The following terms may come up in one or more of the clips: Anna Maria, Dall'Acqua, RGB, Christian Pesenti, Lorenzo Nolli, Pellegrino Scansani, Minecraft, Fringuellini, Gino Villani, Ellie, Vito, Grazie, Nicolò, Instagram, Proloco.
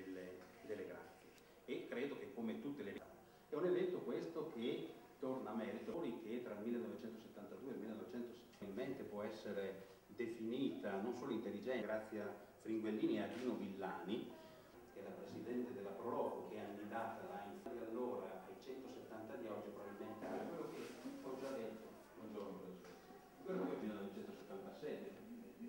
delle grafiche, e credo che come tutte le... È un evento questo che torna a merito, che tra il 1972 e il 1970 può essere definita non solo intelligente, grazie a Fringuellini e a Gino Villani, che è la presidente della Proloco, che è andata da allora ai 170 di oggi, probabilmente è quello che ho già detto, quello che nel 1977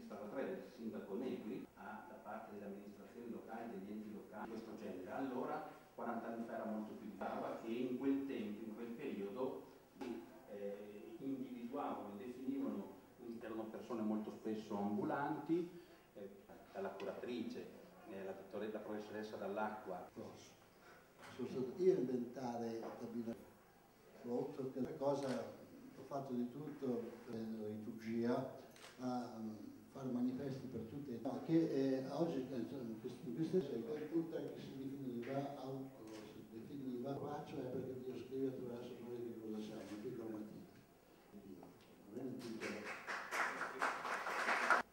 stava tra il sindaco Negri da parte delle amministrazioni locali, degli enti locali, di questo genere. Allora, 40 anni fa era molto più brava, e in quel tempo, in quel periodo, individuavano e definivano, erano persone molto spesso ambulanti, dalla curatrice, la professoressa Dall'Acqua. Sono stato io a inventare il tabinato, che una cosa, ho fatto di tutto per la liturgia, fare manifesti per tutte, che oggi in questa cultura che si definiva braccio, è perché Dio scrive attraverso noi che cosa siamo, piccola matita.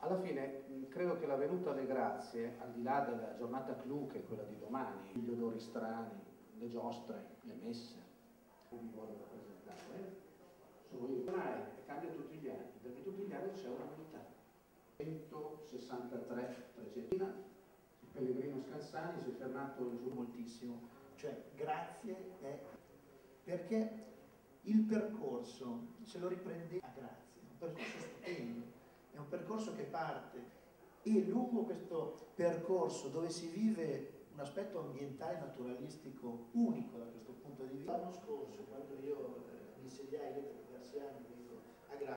Alla fine credo che la venuta alle grazie, al di là della giornata clou che è quella di domani, gli odori strani, le giostre, le messe, vi voglio rappresentare, cambia tutti gli anni, perché tutti gli anni c'è una novità. 163 precedenti. Il Pellegrino Scansani si è fermato in giù moltissimo, cioè grazie è perché il percorso, se lo riprende a grazie, è un percorso stupendo, è un percorso che parte, e lungo questo percorso dove si vive un aspetto ambientale naturalistico unico da questo punto di vista. L'anno scorso, quando io mi insediai dopo diversi anni, dico a grazie.